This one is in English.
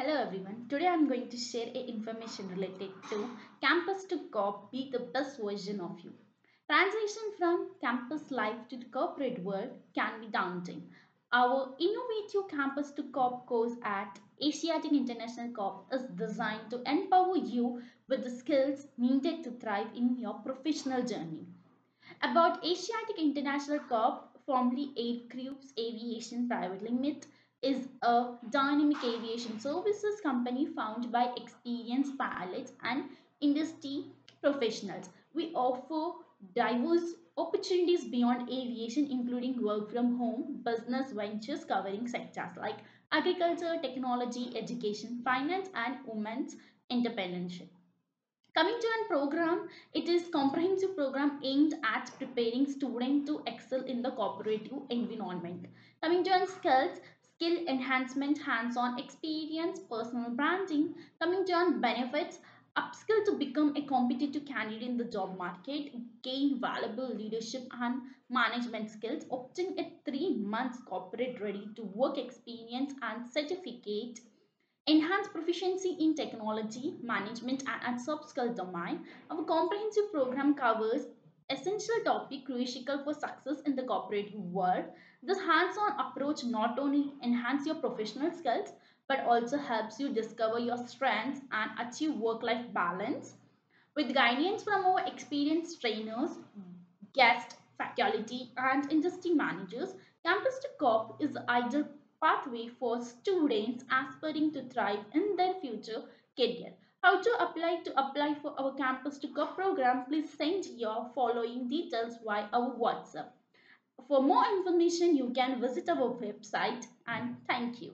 Hello everyone, today I am going to share information related to Campus to Corp, be the best version of you. Transition from campus life to the corporate world can be daunting. Our innovative Campus to Corp course at Asiatic International Corp is designed to empower you with the skills needed to thrive in your professional journey. About Asiatic International Corp, formerly AirCrews Aviation Private Limited, is a dynamic aviation services company founded by experienced pilots and industry professionals. We offer diverse opportunities beyond aviation, including work from home, business ventures covering sectors like agriculture, technology, education, finance, and women's entrepreneurship. Coming to our program, it is a comprehensive program aimed at preparing students to excel in the corporate environment. Coming to our skills, skill enhancement, hands-on experience, personal branding. Coming to on benefits, upskill to become a competitive candidate in the job market, gain valuable leadership and management skills, obtain a 3-month corporate ready-to-work experience and certificate, enhance proficiency in technology, management and soft skill domain. Our comprehensive program covers essential topic crucial for success in the corporate world. This hands-on approach not only enhances your professional skills but also helps you discover your strengths and achieve work-life balance. With guidance from our experienced trainers, guest faculty and industry managers, Campus to Corp is the ideal pathway for students aspiring to thrive in their future career. How to apply? To apply for our Campus to Corp program, please send your following details via our WhatsApp. For more information, you can visit our website, and thank you.